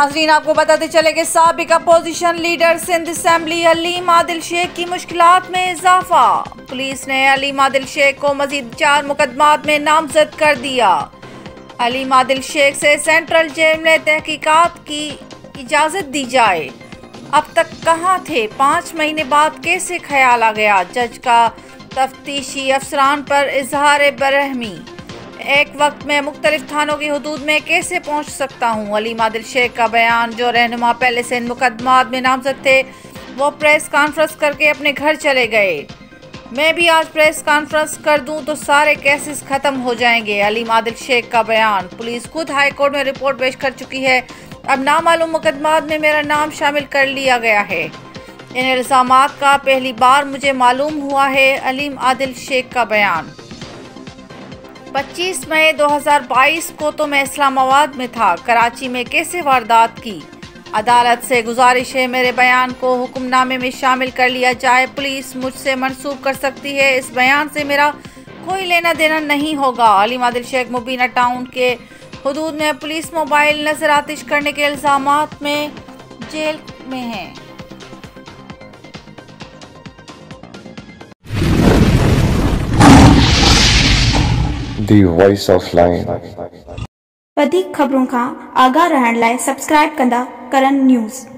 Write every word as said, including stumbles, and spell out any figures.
नाजरीन आपको बताते चले कि साबिक opposition leader Sindh assembly Ali Adil Sheikh की मुश्किलात में इजाफा। पुलिस ने अली आदिल शेख को मजीद चार मुकदमात में नामजद कर दिया। अली आदिल शेख से सेंट्रल जेल में तहकीकात की इजाज़त दी जाए। अब तक कहाँ थे, पाँच महीने बाद कैसे ख्याल आ गया। जज का तफ्तीशी अफसरान पर इजहार बरहमी। एक वक्त में मुख्तलिफ थानों की हदूद में कैसे पहुँच सकता हूँ। अली आदिल शेख का बयान। जो रहनुमा पहले से इन मुकदमात में नामजद थे वो प्रेस कॉन्फ्रेंस करके अपने घर चले गए। मैं भी आज प्रेस कॉन्फ्रेंस कर दूं तो सारे केसेस ख़त्म हो जाएंगे। अली आदिल शेख का बयान। पुलिस खुद हाई कोर्ट में रिपोर्ट पेश कर चुकी है। अब नामालूम मुकदमात में मेरा नाम शामिल कर लिया गया है। इन इल्ज़ामात का पहली बार मुझे मालूम हुआ है। अली आदिल शेख का बयान। पच्चीस मई दो हज़ार बाईस को तो मैं इस्लामाबाद में था। कराची में कैसे वारदात की। अदालत से गुजारिश है मेरे बयान को हुक्मनामे में शामिल कर लिया जाए। पुलिस मुझसे मनसूब कर सकती है। इस बयान से मेरा कोई लेना देना नहीं होगा। अली आदिल शेख मुबीना टाउन के हदूद में पुलिस मोबाइल नजर आतिश करने के इल्ज़ामात में जेल में हैं। वधीक ख़बरों का आगाह रहण लाइ सब्सक्राइब कंदा करन न्यूज़।